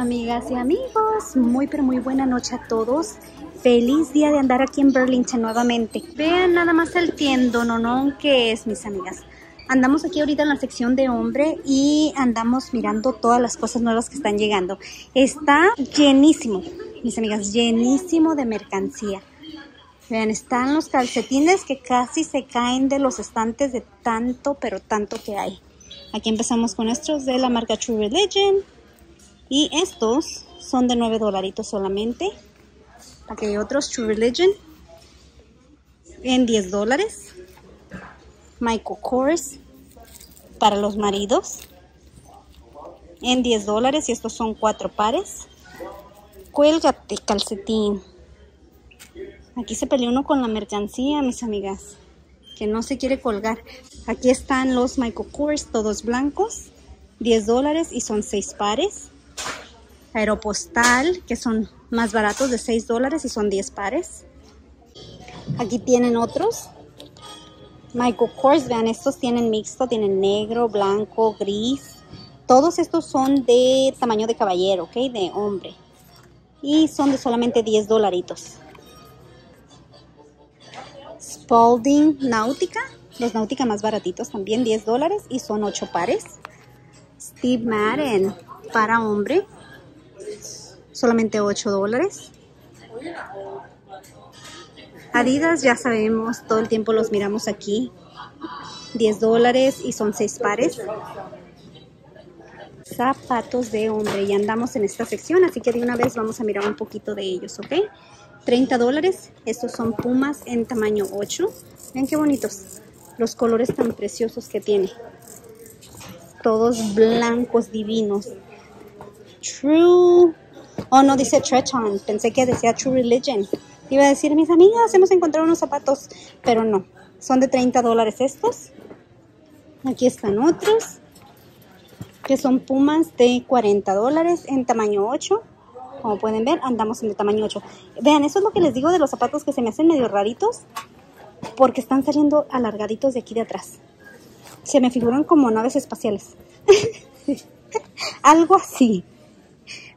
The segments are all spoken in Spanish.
amigas y amigos, muy pero muy buena noche a todos. Feliz día de andar aquí en Burlington nuevamente. Vean nada más el tiendononón que es, mis amigas. Andamos aquí ahorita en la sección de hombre y andamos mirando todas las cosas nuevas que están llegando. Está llenísimo, mis amigas, llenísimo de mercancía. Vean, están los calcetines que casi se caen de los estantes de tanto, pero tanto que hay. Aquí empezamos con estos de la marca True Religion. Y estos son de $9 solamente. Aquí hay otros True Religion en $10. Michael Kors para los maridos en $10 y estos son 4 pares. Cuélgate calcetín. Aquí se peleó uno con la mercancía, mis amigas, que no se quiere colgar. Aquí están los Michael Kors todos blancos, $10 y son 6 pares. Aeropostal, que son más baratos, de $6 y son 10 pares. Aquí tienen otros Michael Kors. Vean, estos tienen mixto, tienen negro, blanco, gris. Todos estos son de tamaño de caballero, ¿ok? De hombre. Y son de solamente $10. Spalding Nautica. Los Nautica más baratitos también, $10 y son 8 pares. Steve Madden para hombre. Solamente $8. Adidas, ya sabemos, todo el tiempo los miramos aquí. $10 y son 6 pares. Zapatos de hombre. Ya andamos en esta sección, así que de una vez vamos a mirar un poquito de ellos, ¿ok? $30. Estos son Pumas en tamaño 8. Vean qué bonitos. Los colores tan preciosos que tiene. Todos blancos, divinos. True... Oh, no, dice Treton. Pensé que decía True Religion. Iba a decir, mis amigas, hemos encontrado unos zapatos. Pero no. Son de $30 estos. Aquí están otros. Que son Pumas de $40 en tamaño 8. Como pueden ver, andamos en el tamaño 8. Vean, eso es lo que les digo de los zapatos que se me hacen medio raritos. Porque están saliendo alargaditos de aquí de atrás. Se me figuran como naves espaciales. Algo así.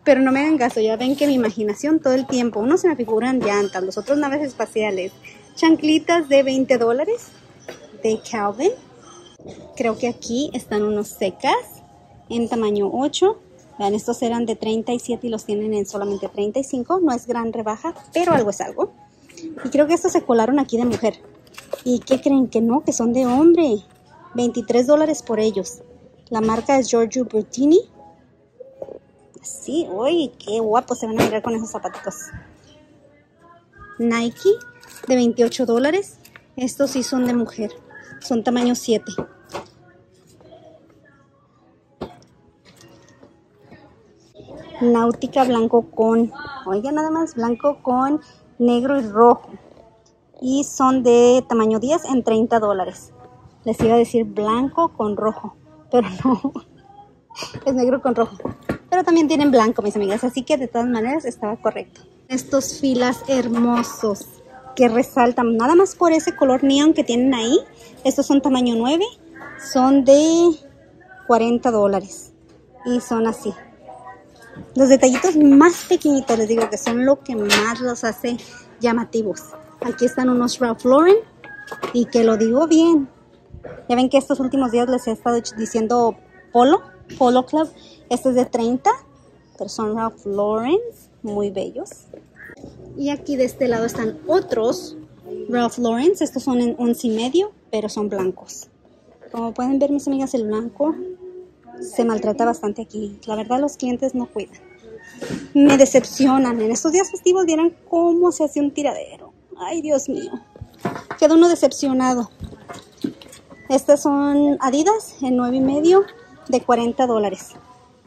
Pero no me hagan caso, ya ven que mi imaginación todo el tiempo. Unos se me figuran llantas, los otros naves espaciales. Chanclitas de $20 de Calvin. Creo que aquí están unos secas en tamaño 8. Vean, estos eran de $37 y los tienen en solamente $35. No es gran rebaja, pero algo es algo. Y creo que estos se colaron aquí de mujer. ¿Y qué creen que no? Que son de hombre. $23 por ellos. La marca es Giorgio Bertini. Sí, uy, qué guapos se van a mirar con esos zapatitos. Nike de $28. Estos sí son de mujer. Son tamaño 7. Nautica blanco con... Oiga, nada más blanco con negro y rojo. Y son de tamaño 10 en $30. Les iba a decir blanco con rojo, pero no. Es negro con rojo. Pero también tienen blanco, mis amigas, así que de todas maneras estaba correcto. Estos filas hermosos que resaltan, nada más por ese color neón que tienen ahí. Estos son tamaño 9, son de $40 y son así. Los detallitos más pequeñitos, les digo que son lo que más los hace llamativos. Aquí están unos Ralph Lauren y que lo digo bien. Ya ven que estos últimos días les he estado diciendo Polo Club. Este es de $30, pero son Ralph Lauren, muy bellos. Y aquí de este lado están otros Ralph Lauren. Estos son en $11.50, pero son blancos. Como pueden ver, mis amigas, el blanco se maltrata bastante aquí. La verdad, los clientes no cuidan. Me decepcionan. En estos días festivos vieran cómo se hace un tiradero. Ay, Dios mío. Queda uno decepcionado. Estas son Adidas en $9.50 de $40.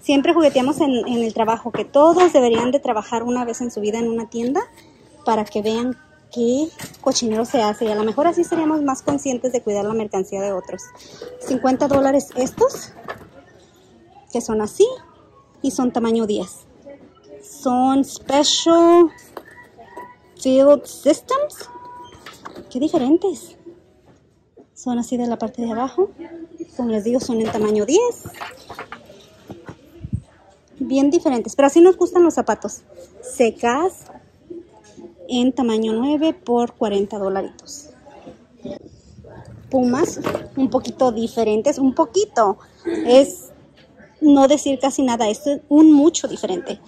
Siempre jugueteamos en el trabajo que todos deberían de trabajar una vez en su vida en una tienda para que vean qué cochinero se hace. Y a lo mejor así seríamos más conscientes de cuidar la mercancía de otros. $50 estos, que son así y son tamaño 10. Son Special Field Systems. ¡Qué diferentes! Son así de la parte de abajo. Como les digo, son en tamaño 10. bien diferentes, pero así nos gustan los zapatos. Secas en tamaño 9 por 40 dolaritos. Pumas un poquito diferentes, un poquito. Es no decir casi nada, esto es un mucho diferente.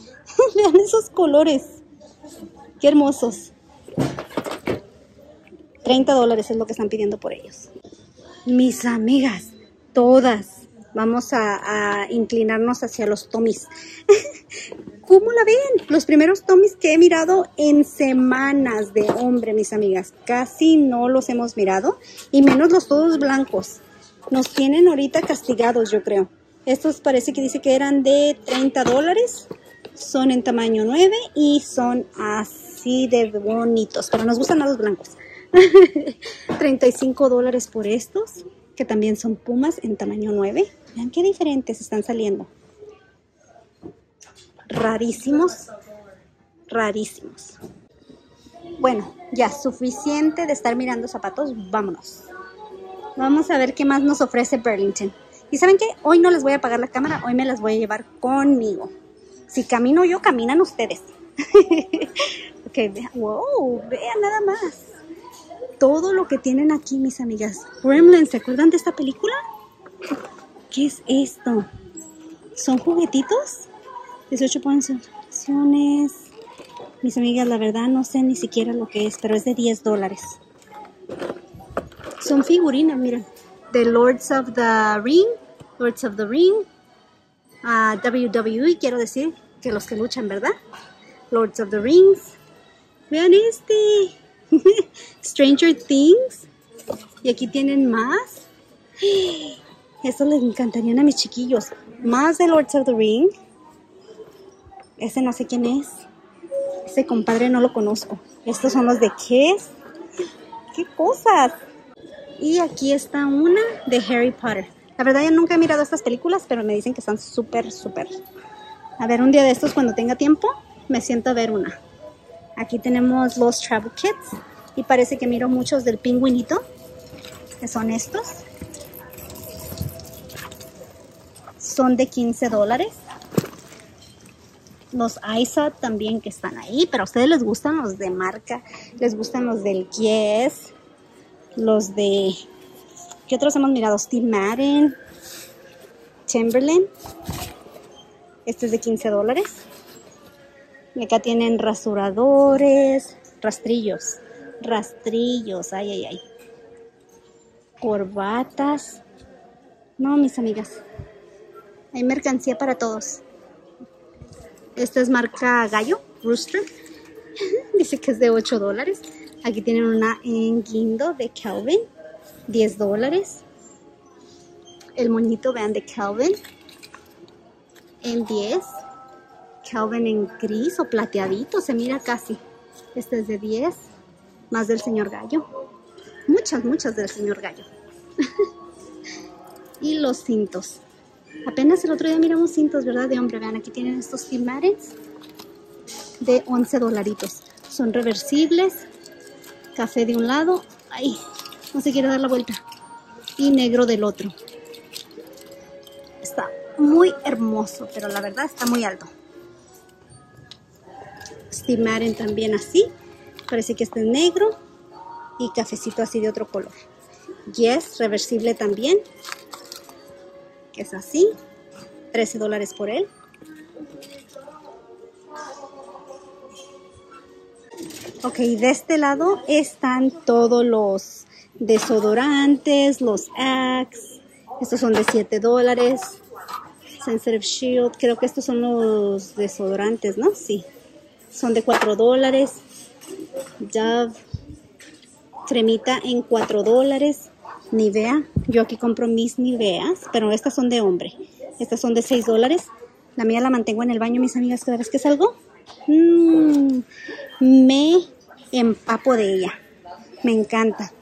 Vean esos colores, qué hermosos. 30 dólares es lo que están pidiendo por ellos. Mis amigas, todas vamos a inclinarnos hacia los Tommys. ¿Cómo la ven? Los primeros Tommys que he mirado en semanas de hombre, mis amigas. Casi no los hemos mirado. Y menos los todos blancos. Nos tienen ahorita castigados, yo creo. Estos parece que dice que eran de 30 dólares. Son en tamaño 9 y son así de bonitos. Pero nos gustan los blancos. 35 dólares por estos, que también son Pumas en tamaño 9. Vean qué diferentes están saliendo. Rarísimos, rarísimos. Bueno, ya suficiente de estar mirando zapatos, vámonos. Vamos a ver qué más nos ofrece Burlington. Y ¿saben qué? Hoy no les voy a apagar la cámara, hoy me las voy a llevar conmigo. Si camino yo, caminan ustedes. Ok, vean, wow, vean nada más. Todo lo que tienen aquí, mis amigas. Gremlin, ¿se acuerdan de esta película? ¿Qué es esto? ¿Son juguetitos? 18 porciones. Mis amigas, la verdad no sé ni siquiera lo que es, pero es de 10 dólares. Son figurinas, miren. De Lords of the Ring. WWE, quiero decir, que los que luchan, ¿verdad? Lords of the Rings. Vean este. Stranger Things. Y aquí tienen más. Estos les encantarían a mis chiquillos. Más de Lords of the Ring. Ese no sé quién es. Ese compadre no lo conozco. Estos son los de Kiss. ¡Qué cosas! Y aquí está una de Harry Potter. La verdad yo nunca he mirado estas películas, pero me dicen que están súper, súper. A ver, un día de estos cuando tenga tiempo, me siento a ver una. Aquí tenemos los Travel Kits. Y parece que miro muchos del pingüinito. Que son estos. Son de 15 dólares. Los ISA también que están ahí. Pero a ustedes les gustan los de marca. Les gustan los del Kiss. Los de... ¿Qué otros hemos mirado? Steve Madden. Chamberlain. Este es de 15 dólares. Y acá tienen rasuradores. Rastrillos. Rastrillos. Ay, ay, ay. Corbatas. No, mis amigas. Hay mercancía para todos. Esta es marca Gallo, Rooster. Dice que es de 8 dólares. Aquí tienen una en guindo de Calvin. 10 dólares. El moñito, vean, de Calvin. En 10. Calvin en gris o plateadito. Se mira casi. Este es de 10. Más del señor Gallo. Muchas, muchas del señor Gallo. Y los cintos. Apenas el otro día miramos cintos, ¿verdad? De hombre, vean, aquí tienen estos Timarens de 11 dolaritos. Son reversibles, café de un lado, ay, no se quiere dar la vuelta, y negro del otro. Está muy hermoso, pero la verdad está muy alto. Timaren también así, parece que este es negro, y cafecito así de otro color. Yes, reversible también. Que es así, 13 dólares por él. Ok, de este lado están todos los desodorantes, los Axe. Estos son de 7 dólares. Sensitive Shield, creo que estos son los desodorantes, ¿no? Sí, son de 4 dólares. Dove, cremita en 4 dólares. Nivea, yo aquí compro mis Niveas, pero estas son de hombre. Estas son de 6 dólares. La mía la mantengo en el baño, mis amigas, cada vez que salgo. Me empapo de ella. Me encanta.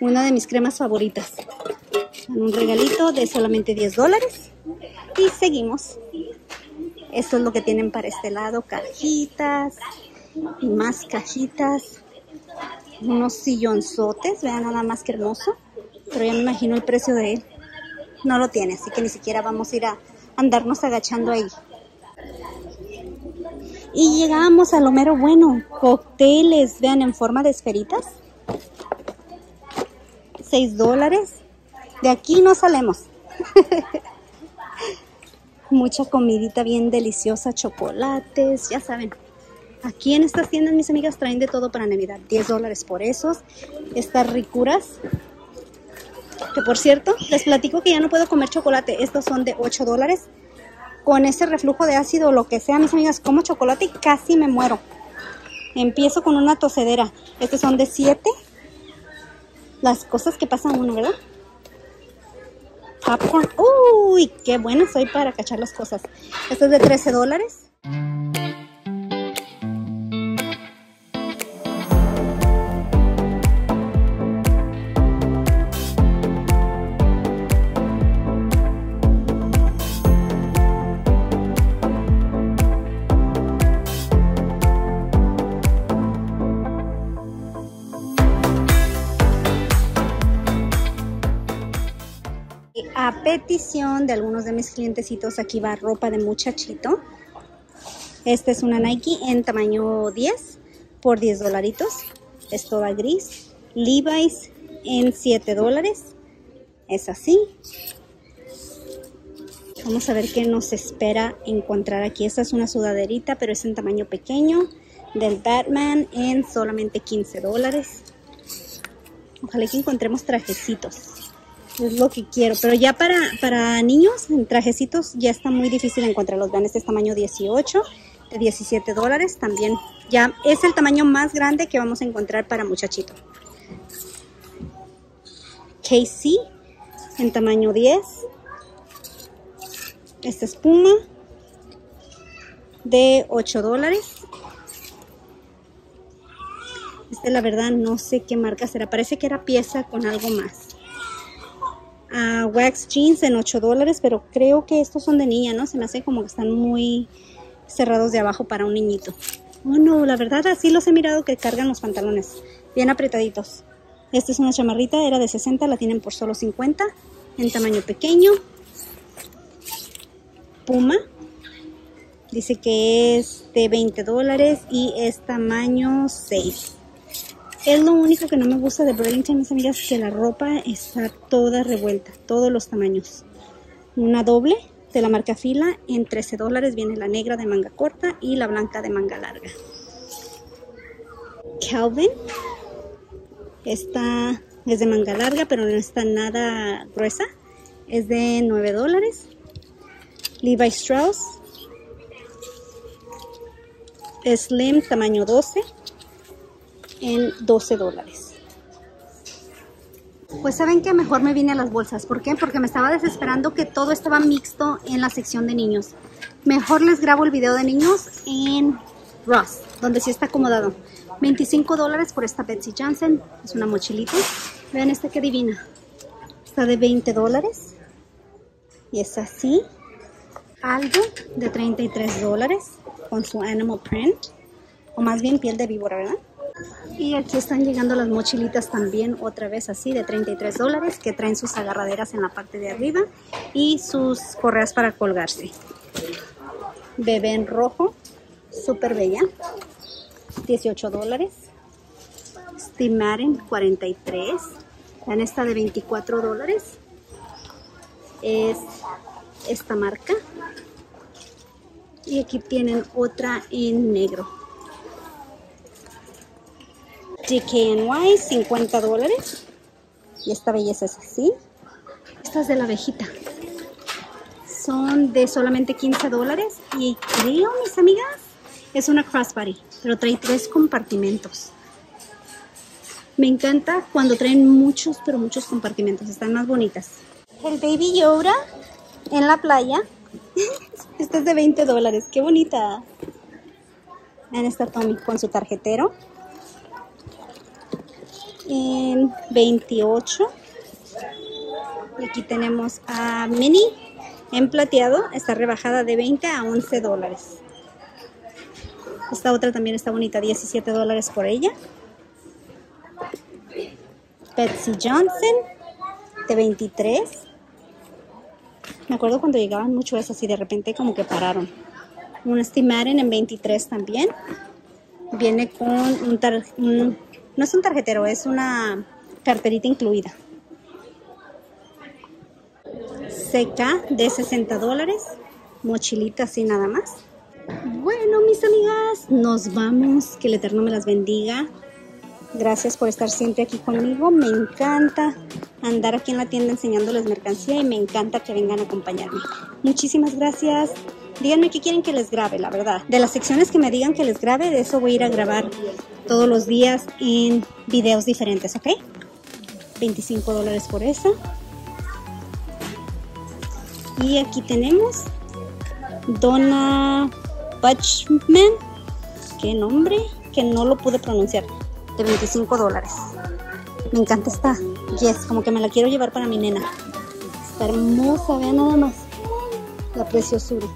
Una de mis cremas favoritas. Un regalito de solamente 10 dólares. Y seguimos. Esto es lo que tienen para este lado. Cajitas. Y más cajitas. Unos sillonzotes. Vean nada más que hermoso. Pero ya me imagino el precio de él. No lo tiene, así que ni siquiera vamos a ir a andarnos agachando ahí. Y llegamos a lo mero bueno, cócteles, vean, en forma de esferitas. $6. De aquí no salemos. Mucha comidita bien deliciosa, chocolates, ya saben. Aquí en estas tiendas, mis amigas, traen de todo para Navidad. $10 por esos. Estas ricuras. Que por cierto, les platico que ya no puedo comer chocolate. Estos son de $8. Con ese reflujo de ácido o lo que sea, mis amigas, como chocolate y casi me muero. Empiezo con una tosedera. Estos son de $7. Las cosas que pasan uno, ¿verdad? Popcorn. Uy, qué buena soy para cachar las cosas. Esto es de $13. A petición de algunos de mis clientecitos, aquí va ropa de muchachito. Esta es una Nike en tamaño 10 por $10. Es toda gris. Levi's en $7. Es así. Vamos a ver qué nos espera encontrar aquí. Esta es una sudaderita, pero es en tamaño pequeño. Del Batman en solamente $15. Ojalá que encontremos trajecitos. Es lo que quiero, pero ya para niños en trajecitos ya está muy difícil encontrarlos. Vean, este es tamaño 18 de $17 también. Ya es el tamaño más grande que vamos a encontrar para muchachito. KC en tamaño 10. Esta es Puma de $8. Este, la verdad, no sé qué marca será. Parece que era pieza con algo más. Wax jeans en $8, pero creo que estos son de niña, ¿no? Se me hace como que están muy cerrados de abajo para un niñito. Oh, no, la verdad, así los he mirado que cargan los pantalones, bien apretaditos. Esta es una chamarrita, era de $60, la tienen por solo $50, en tamaño pequeño. Puma, dice que es de $20 y es tamaño 6. Es lo único que no me gusta de Burlington, mis amigas, que la ropa está toda revuelta, todos los tamaños. Una doble de la marca Fila en $13. Viene la negra de manga corta y la blanca de manga larga. Calvin. Esta es de manga larga, pero no está nada gruesa. Es de $9. Levi Strauss. Slim, tamaño 12. En $12. Pues saben que mejor me vine a las bolsas. ¿Por qué? Porque me estaba desesperando que todo estaba mixto en la sección de niños. Mejor les grabo el video de niños en Ross, donde sí está acomodado. $25 por esta Betsy Johnson. Es una mochilita. Vean esta que divina. Está de $20. Y es así. Algo de $33 con su animal print. O más bien piel de víbora, ¿verdad? Y aquí están llegando las mochilitas también, otra vez así, de $33, que traen sus agarraderas en la parte de arriba y sus correas para colgarse. Bebé en rojo, súper bella, $18. Steve Madden, $43. En esta de $24 es esta marca. Y aquí tienen otra en negro. DKNY, $50. Y esta belleza es así. Estas de la abejita son de solamente $15. Y creo, mis amigas, es una crossbody, pero trae 3 compartimentos. Me encanta cuando traen muchos, pero muchos compartimentos. Están más bonitas. El Baby Yoda en la playa. Esta es de $20. ¡Qué bonita! Vean esta Tommy con su tarjetero. En $28. Y aquí tenemos a Mini en plateado. Está rebajada de $20 a $11. Esta otra también está bonita. $17 por ella. Betsy Johnson de $23. Me acuerdo cuando llegaban mucho esas y de repente como que pararon. un Steve Madden en 23 también. Viene con un no es un tarjetero, es una carterita incluida. CK de $60. Mochilita así nada más. Bueno, mis amigas, nos vamos. Que el Eterno me las bendiga. Gracias por estar siempre aquí conmigo. Me encanta andar aquí en la tienda enseñándoles mercancía y me encanta que vengan a acompañarme. Muchísimas gracias. Díganme qué quieren que les grabe, la verdad. De las secciones que me digan que les grabe, de eso voy a ir a grabar todos los días en videos diferentes, ¿ok? $25 por esa. Y aquí tenemos Donna Batchman. Qué nombre, que no lo pude pronunciar. De $25. Me encanta esta. Yes, como que me la quiero llevar para mi nena. Está hermosa, vean nada más la preciosura.